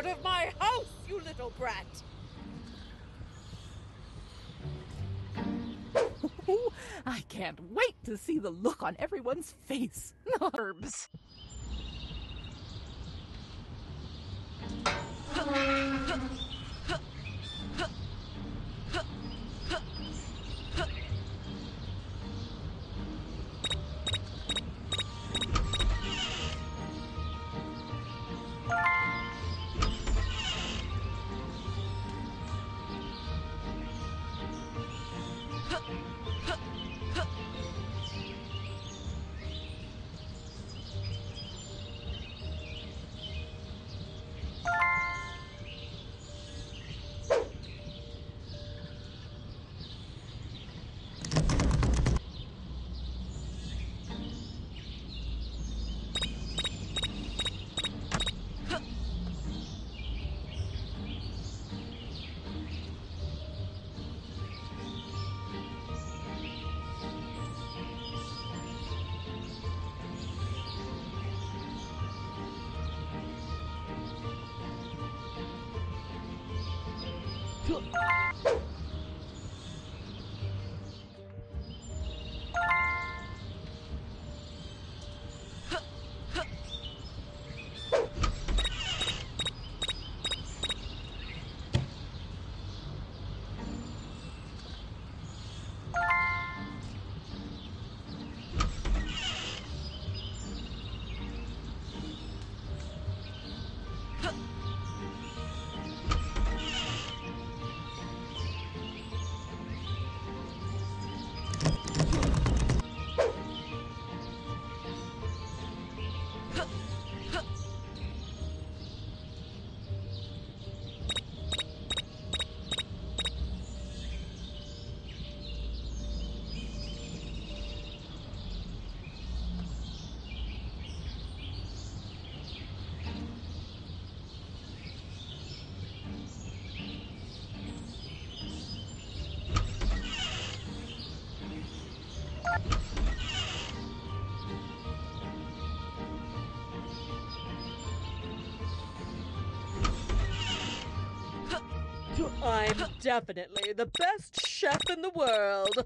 out of my house, you little brat! Ooh, I can't wait to see the look on everyone's face. Herbs. I'm definitely the best chef in the world.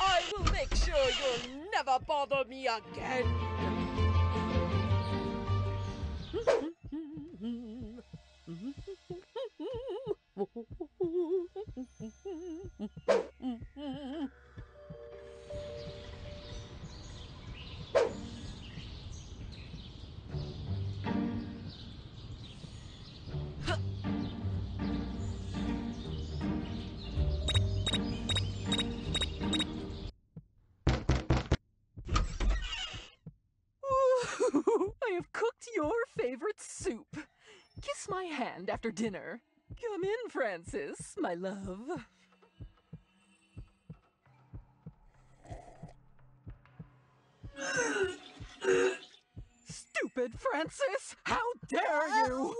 I will make sure you'll never bother me again. have cooked your favorite soup. Kiss my hand after dinner. Come in, Francis, my love. Stupid Francis! How dare you!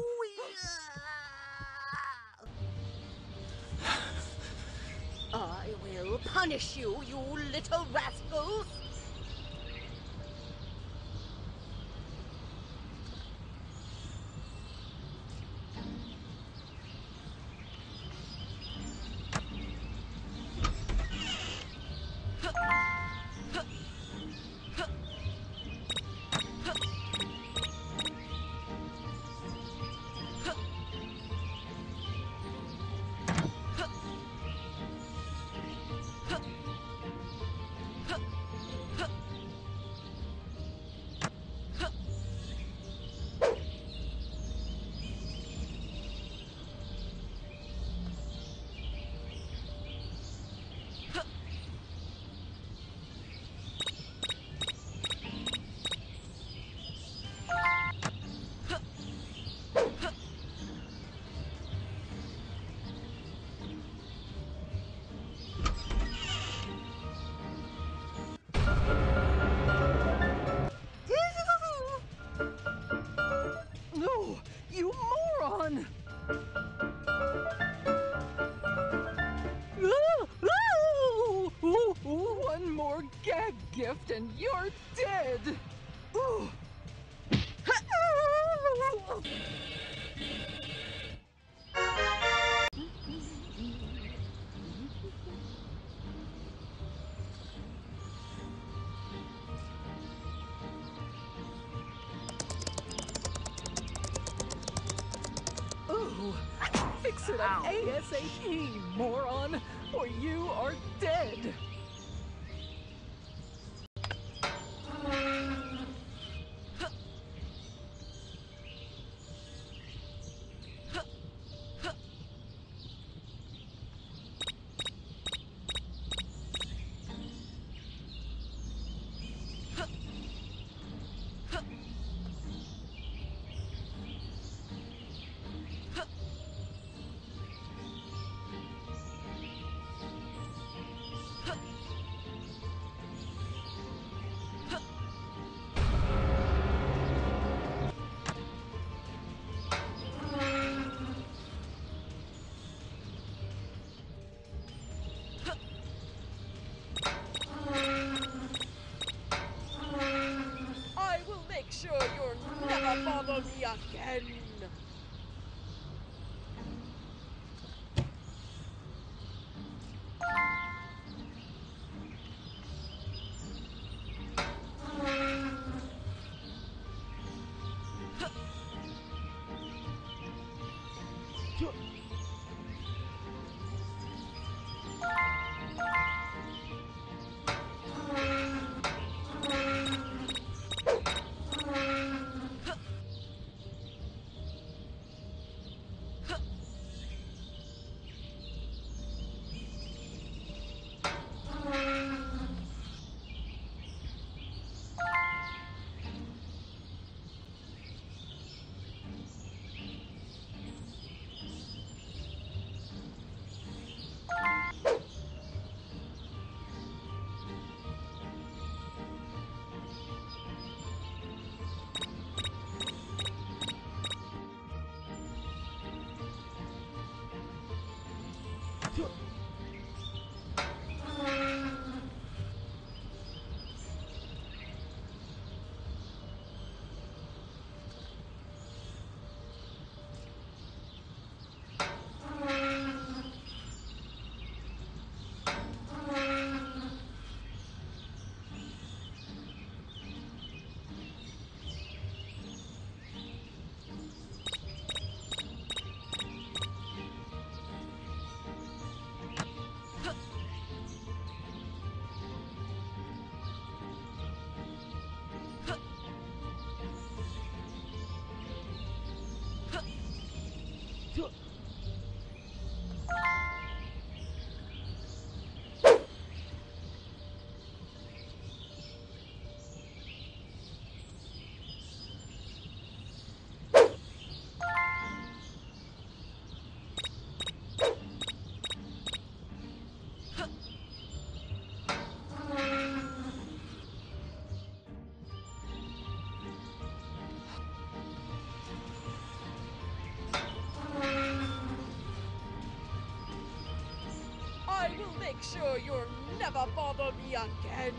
I will punish you, you little rascals! One more gag gift and you're dead! Ooh. Ooh! Fix it up ASAP, moron, or you are dead! Follow me again. make sure you'll never bother me again.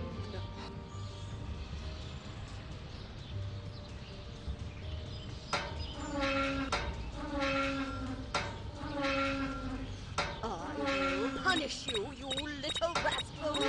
I will punish you, you little rascal.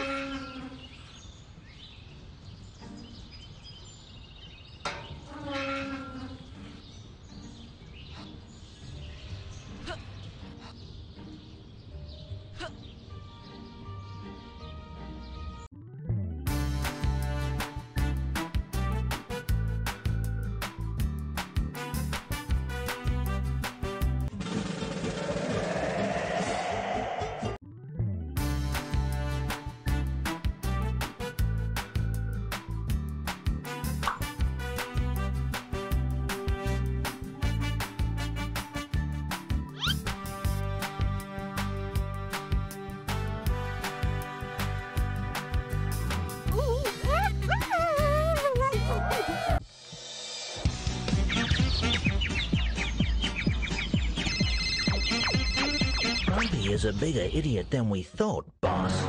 Grumpy is a bigger idiot than we thought, boss.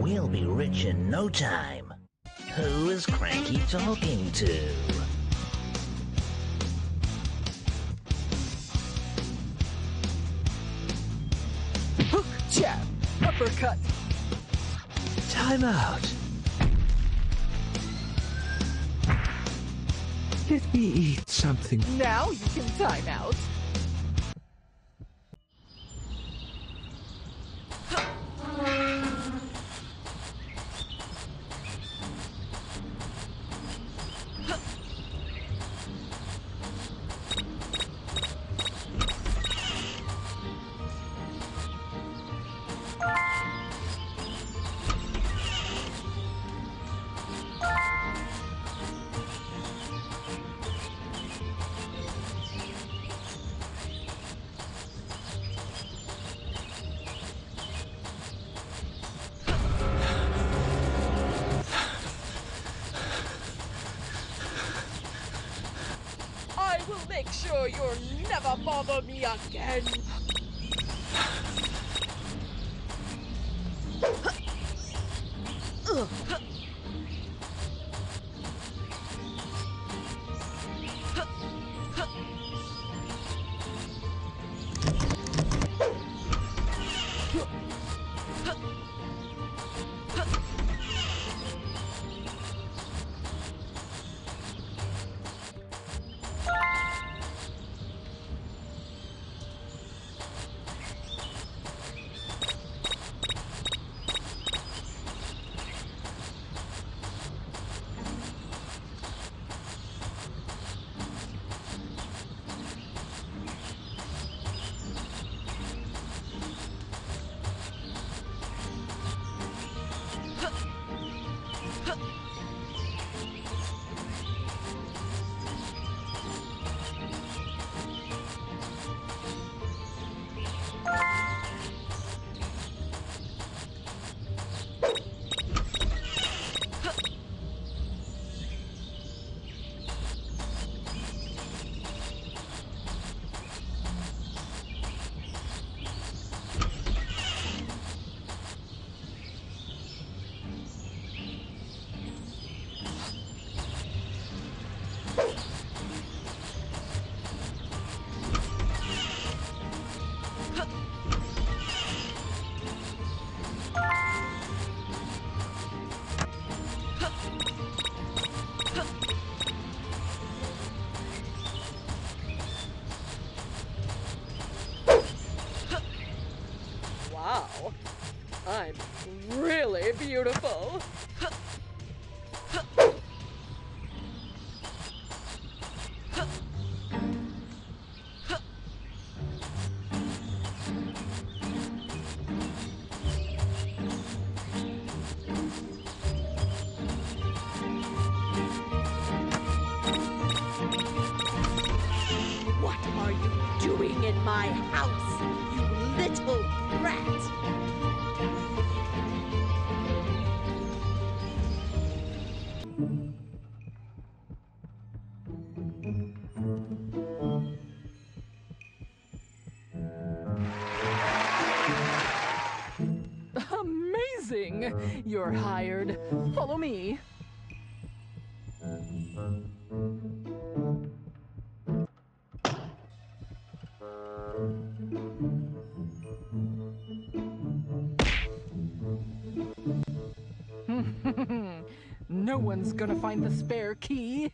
We'll be rich in no time. Who is Cranky talking to? Hook, jab, uppercut. Time out. Let me eat something. Now you can time out. Make sure you'll never bother me again. I'm really beautiful. What are you doing in my house, you little brat? You're hired. Follow me. No one's gonna find the spare key.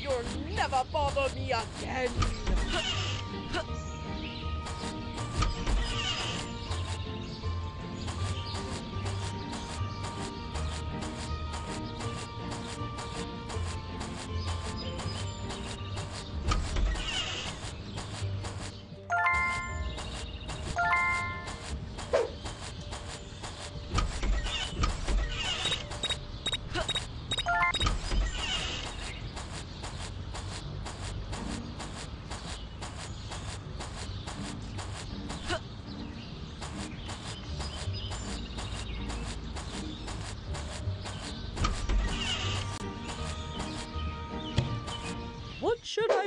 You'll never bother me again! Should I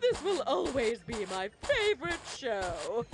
This will always be my favorite show.